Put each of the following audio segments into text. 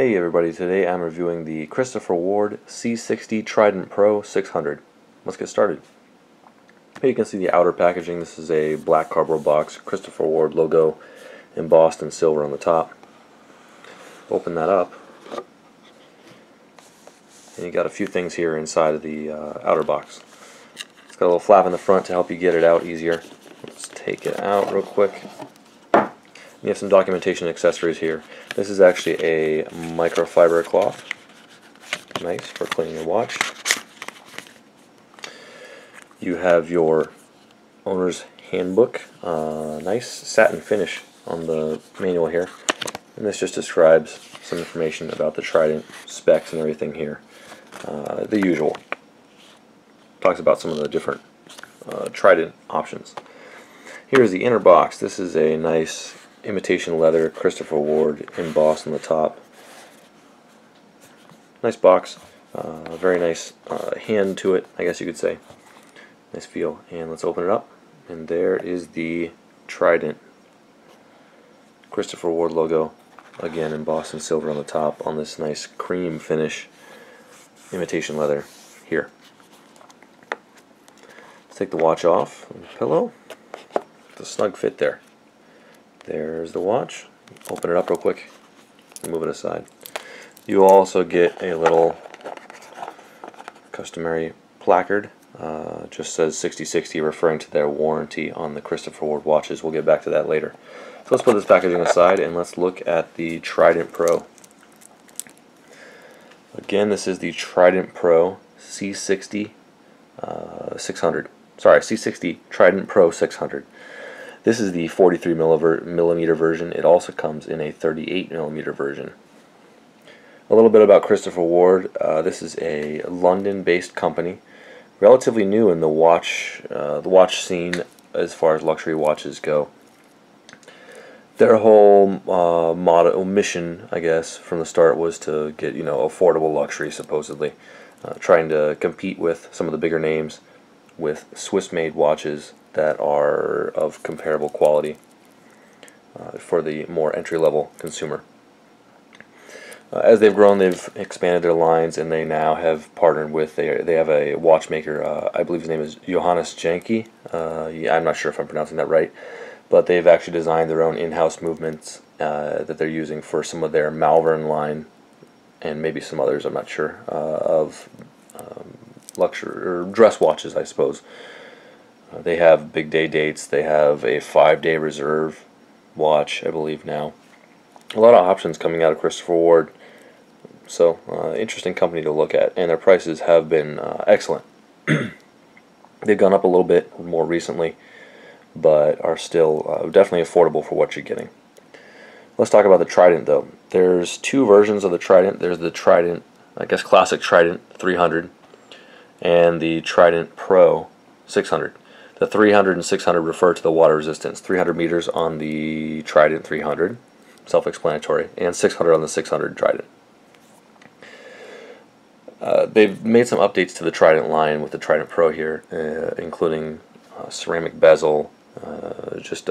Hey everybody, today I'm reviewing the Christopher Ward C60 Trident Pro 600. Let's get started. Here you can see the outer packaging. This is a black cardboard box, Christopher Ward logo embossed in silver on the top. Open that up. And you got a few things here inside of the outer box. It's got a little flap in the front to help you get it out easier. Let's take it out real quick. You have some documentation accessories here. This is actually a microfiber cloth. Nice for cleaning your watch. You have your owner's handbook. Nice satin finish on the manual here. And this just describes some information about the Trident specs and everything here. The usual. Talks about some of the different Trident options. Here's the inner box. This is a nice imitation leather, Christopher Ward embossed on the top. Nice box, very nice hand to it, I guess you could say. Nice feel. And let's open it up. And there is the Trident Christopher Ward logo, again embossed in silver on the top on this nice cream finish imitation leather here. Let's take the watch off the pillow. It's a snug fit there. There's the watch. Open it up real quick and move it aside. You also get a little customary placard. Just says 6060, referring to their warranty on the Christopher Ward watches. We'll get back to that later. So let's put this packaging aside and let's look at the Trident Pro. Again, this is the Trident Pro C60 Trident Pro 600. This is the 43mm version. It also comes in a 38mm version. A little bit about Christopher Ward. This is a London-based company, relatively new in the watch scene as far as luxury watches go. Their whole mission, I guess, from the start was to get affordable luxury, supposedly, trying to compete with some of the bigger names with Swiss-made watches that are of comparable quality for the more entry-level consumer. As they've grown, they've expanded their lines, and they now have partnered with, they have a watchmaker, I believe his name is Johannes Janke. I'm not sure if I'm pronouncing that right, but they've actually designed their own in-house movements that they're using for some of their Malvern line, and maybe some others, I'm not sure, of luxury or dress watches, I suppose. They have big day dates. They have a 5-day reserve watch, I believe, now. A lot of options coming out of Christopher Ward. So, interesting company to look at. And their prices have been excellent. They've gone up a little bit more recently, but are still definitely affordable for what you're getting. Let's talk about the Trident, though. There's two versions of the Trident. There's the Trident, I guess, Classic Trident 300, and the Trident Pro 600. The 300 and 600 refer to the water resistance. 300 meters on the Trident 300, self-explanatory, and 600 on the 600 Trident. They've made some updates to the Trident line with the Trident Pro here, including ceramic bezel, just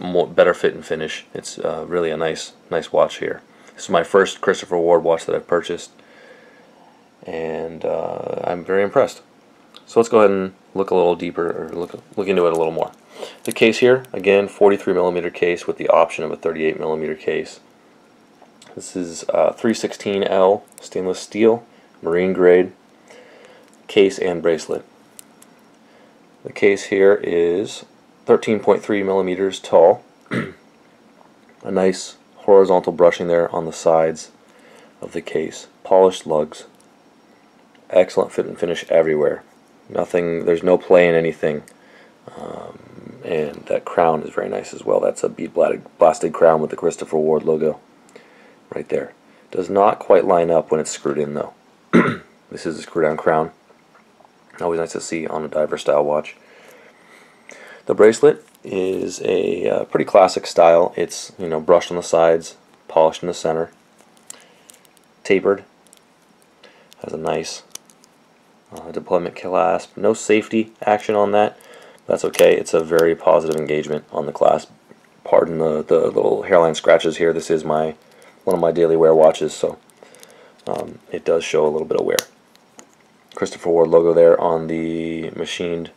more better fit and finish. It's really a nice watch here. This is my first Christopher Ward watch that I've purchased, and I'm very impressed. So let's go ahead and look a little deeper, or look into it a little more. The case here, again, 43mm case with the option of a 38mm case. This is 316L stainless steel, marine grade, case and bracelet. The case here is 13.3mm tall. A nice horizontal brushing there on the sides of the case. Polished lugs. Excellent fit and finish everywhere. Nothing, there's no play in anything, and that crown is very nice as well. That's a bead blasted crown with the Christopher Ward logo right there. Does not quite line up when it's screwed in, though. This is a screw down crown. Always nice to see on a diver style watch. The bracelet is a pretty classic style. It's brushed on the sides, polished in the center, tapered. Has a nice deployment clasp. No safety action on that. That's okay. It's a very positive engagement on the clasp. Pardon the little hairline scratches here. This is my one of my daily wear watches, so it does show a little bit of wear. Christopher Ward logo there on the machined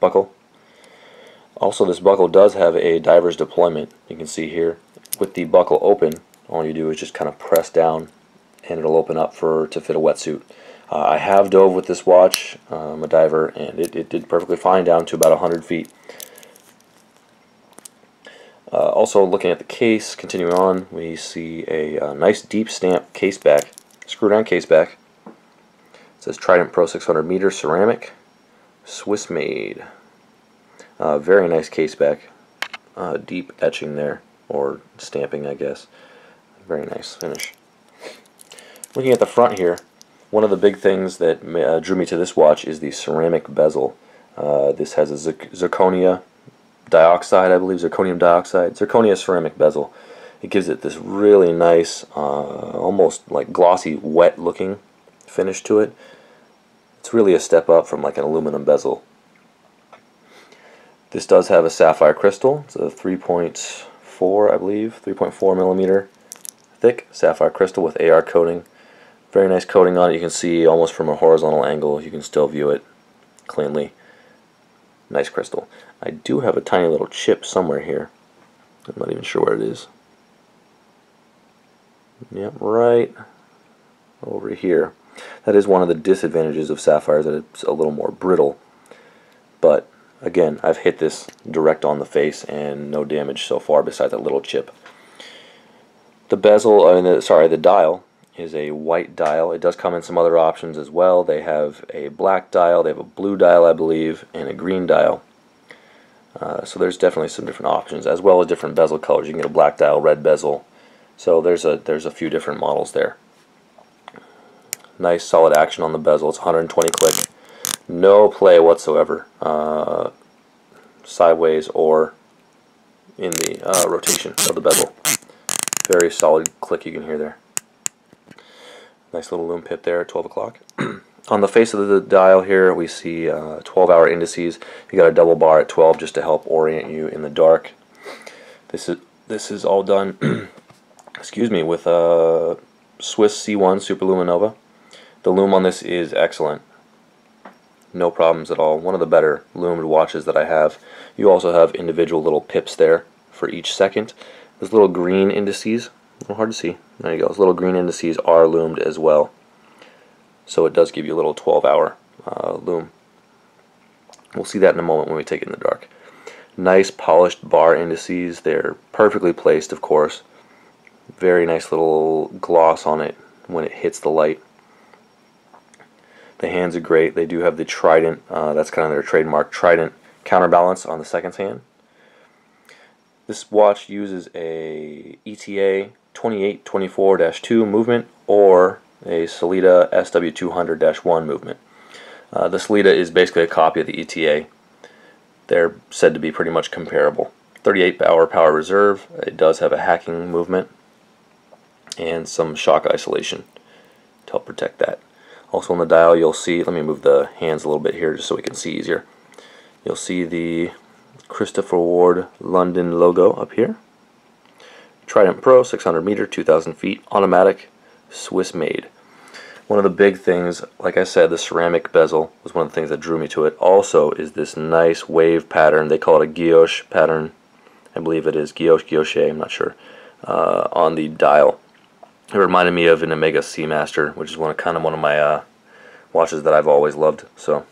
buckle. Also, this buckle does have a diver's deployment. You can see here with the buckle open, all you do is just kind of press down and it'll open up to fit a wetsuit. I have dove with this watch. I'm a diver, and it did perfectly fine down to about 100 feet. Also, looking at the case, continuing on, we see a nice deep stamp case back, screw down case back. It says Trident Pro 600 meter ceramic, Swiss made. Very nice case back, deep etching there, or stamping, I guess. Very nice finish. Looking at the front here, one of the big things that drew me to this watch is the ceramic bezel. This has a zirconia dioxide, I believe, zirconium dioxide, zirconia ceramic bezel. It gives it this really nice, almost like glossy, wet looking finish to it. It's really a step up from like an aluminum bezel. This does have a sapphire crystal. It's a 3.4, I believe, 3.4 millimeter thick sapphire crystal with AR coating. Very nice coating on it. You can see almost from a horizontal angle, you can still view it cleanly. Nice crystal. I do have a tiny little chip somewhere here. I'm not even sure where it is. Yep, right over here. That is one of the disadvantages of sapphires, that it's a little more brittle. But again, I've hit this direct on the face and no damage so far besides that little chip. The bezel, sorry, the dial is a white dial. It does come in some other options as well. They have a black dial, they have a blue dial, I believe, and a green dial. So there's definitely some different options, as well as different bezel colors. You can get a black dial, red bezel. So there's a few different models there. Nice solid action on the bezel. It's 120 click. No play whatsoever, sideways or in the rotation of the bezel. Very solid click you can hear there. Nice little loom pip there at 12 o'clock. On the face of the dial here, we see 12-hour indices. You got a double bar at 12 just to help orient you in the dark. This is all done, excuse me, with a Swiss C1 Superluminova. The loom on this is excellent. No problems at all. One of the better loomed watches that I have. You also have individual little pips there for each second. Those little green indices, a little hard to see. There you go. Those little green indices are loomed as well. So it does give you a little 12-hour loom. We'll see that in a moment when we take it in the dark. Nice polished bar indices. They're perfectly placed, of course. Very nice little gloss on it when it hits the light. The hands are great. They do have the Trident, that's kind of their trademark, Trident counterbalance on the seconds hand. This watch uses a ETA 2824-2 movement or a Sellita SW200-1 movement. The Sellita is basically a copy of the ETA. They're said to be pretty much comparable. 38-hour power reserve. It does have a hacking movement and some shock isolation to help protect that. Also on the dial you'll see, let me move the hands a little bit here just so we can see easier. You'll see the Christopher Ward London logo up here. Trident Pro 600 meter, 2,000 feet, automatic, Swiss made. One of the big things, like I said, the ceramic bezel was one of the things that drew me to it. Also is this nice wave pattern. They call it a guilloche pattern. I believe it is guilloche, guilloche, I'm not sure, on the dial. It reminded me of an Omega Seamaster, which is one of my watches that I've always loved. So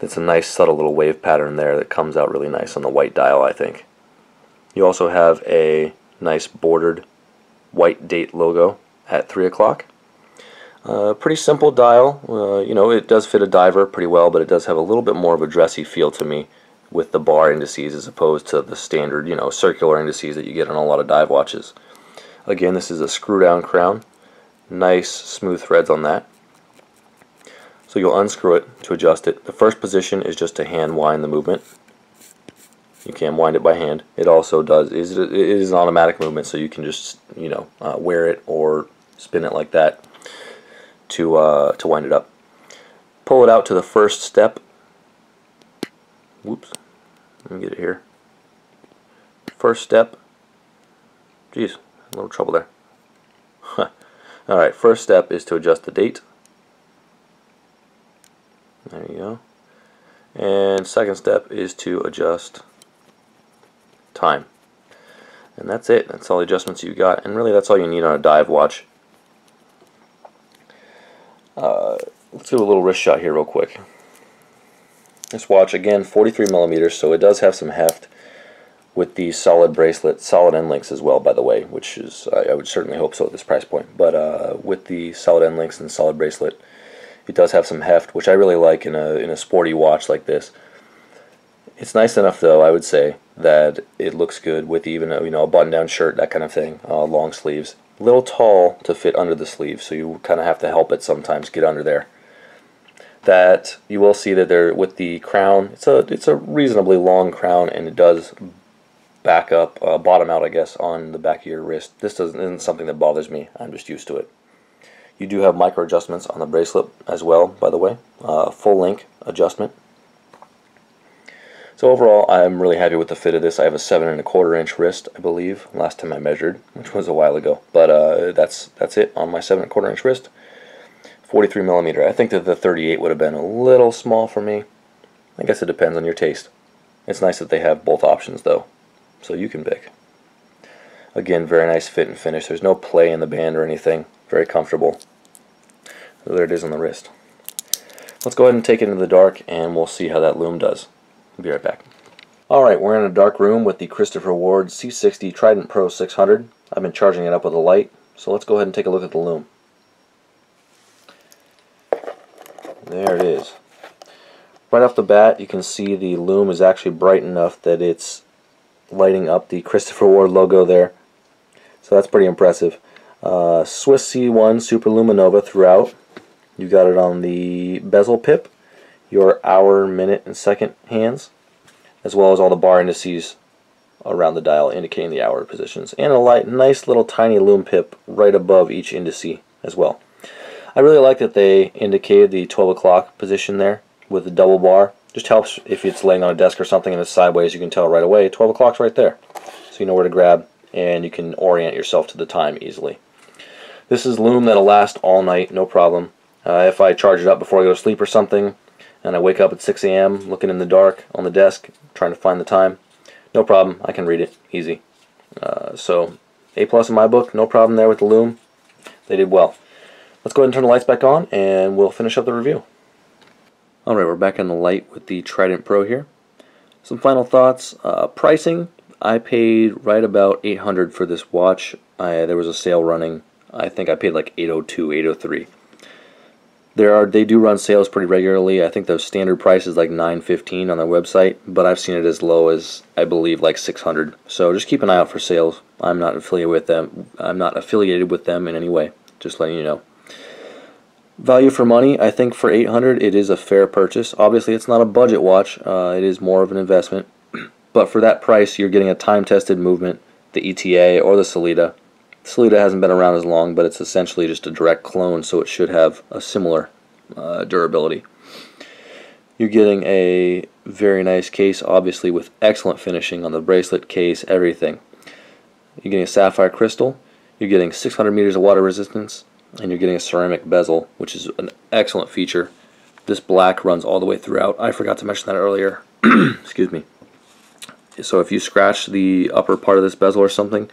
it's a nice subtle little wave pattern there that comes out really nice on the white dial, I think. You also have a nice bordered white date logo at 3 o'clock. Pretty simple dial. You know, it does fit a diver pretty well, but it does have a little bit more of a dressy feel to me with the bar indices as opposed to the standard, you know, circular indices that you get on a lot of dive watches. Again, this is a screw-down crown. Nice smooth threads on that. So you'll unscrew it to adjust it. The first position is just to hand wind the movement. You can wind it by hand. It also is an automatic movement, so you can just wear it or spin it like that to wind it up. Pull it out to the first step. Whoops. Let me get it here. First step. Geez, a little trouble there. Huh. Alright, first step is to adjust the date. There you go. And second step is to adjust time. And that's it. That's all the adjustments you got. And really that's all you need on a dive watch. Let's do a little wrist shot here real quick. This watch, again, 43 millimeters, so it does have some heft with the solid bracelet, solid end links as well, by the way, which is, I would certainly hope so at this price point. But with the solid end links and solid bracelet, it does have some heft, which I really like in a sporty watch like this. It's nice enough, though, I would say, that it looks good with even a button-down shirt, that kind of thing, long sleeves. A little tall to fit under the sleeve, so you kind of have to help it sometimes get under there. That you will see that there with the crown, it's a reasonably long crown, and it does back up, bottom out, I guess, on the back of your wrist. This isn't something that bothers me. I'm just used to it. You do have micro adjustments on the bracelet as well, by the way, full link adjustment. So overall, I'm really happy with the fit of this. I have a 7 1/4 inch wrist, I believe, last time I measured, which was a while ago. But that's it on my 7 1/4 inch wrist. 43 millimeter. I think that the 38 would have been a little small for me. I guess it depends on your taste. It's nice that they have both options though, so you can pick. Again, very nice fit and finish. There's no play in the band or anything. Very comfortable. So there it is on the wrist. Let's go ahead and take it into the dark and we'll see how that lume does. We'll be right back. Alright, we're in a dark room with the Christopher Ward C60 Trident Pro 600. I've been charging it up with a light, so let's go ahead and take a look at the lume. There it is. Right off the bat, you can see the lume is actually bright enough that it's lighting up the Christopher Ward logo there. So that's pretty impressive. Swiss C1 Superluminova throughout. You got it on the bezel pip, your hour, minute, and second hands, as well as all the bar indices around the dial indicating the hour positions, and a light, nice little tiny lume pip right above each indice as well. I really like that they indicated the 12 o'clock position there with the double bar. Just helps if it's laying on a desk or something and it's sideways, you can tell right away 12 o'clock's right there. So you know where to grab and you can orient yourself to the time easily. This is lume that'll last all night, no problem. If I charge it up before I go to sleep or something and I wake up at 6 a.m. looking in the dark on the desk trying to find the time, no problem, I can read it, easy. So A+ in my book, no problem there with the lume. They did well. Let's go ahead and turn the lights back on and we'll finish up the review. Alright, we're back on the light with the Trident Pro here. Some final thoughts. Pricing, I paid right about $800 for this watch. There was a sale running. I think I paid like $802, $803. They do run sales pretty regularly. I think the standard price is like $915 on their website, but I've seen it as low as, I believe, like $600. So just keep an eye out for sales. I'm not affiliated with them. I'm not affiliated with them in any way. Just letting you know. Value for money, I think for $800 it is a fair purchase. Obviously it's not a budget watch, it is more of an investment, but for that price you're getting a time-tested movement, the ETA or the Sellita. Sellita hasn't been around as long, but it's essentially just a direct clone, so it should have a similar durability. You're getting a very nice case, obviously with excellent finishing on the bracelet, case, everything. You're getting a sapphire crystal, you're getting 600 meters of water resistance, and you're getting a ceramic bezel, which is an excellent feature. This black runs all the way throughout. I forgot to mention that earlier. Excuse me. So if you scratch the upper part of this bezel or something,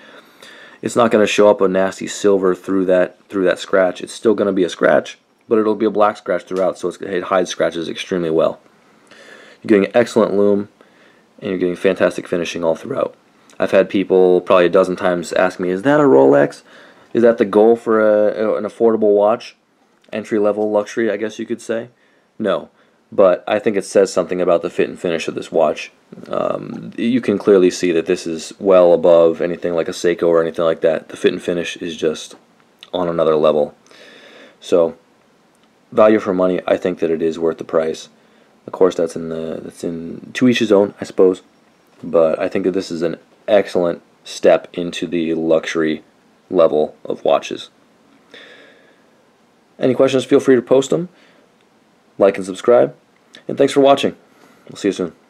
it's not going to show up a nasty silver through that scratch. It's still going to be a scratch, but it'll be a black scratch throughout, so it hides scratches extremely well. You're getting an excellent lume, and you're getting fantastic finishing all throughout. I've had people probably a dozen times ask me, is that a Rolex? Is that the goal for an affordable watch? Entry-level luxury, I guess you could say? No, but I think it says something about the fit and finish of this watch. You can clearly see that this is well above anything like a Seiko or anything like that. The fit and finish is just on another level. So, value for money, I think that it is worth the price. Of course, that's in to each his own, I suppose. But I think that this is an excellent step into the luxury level of watches. Any questions, feel free to post them. Like and subscribe. And thanks for watching. We'll see you soon.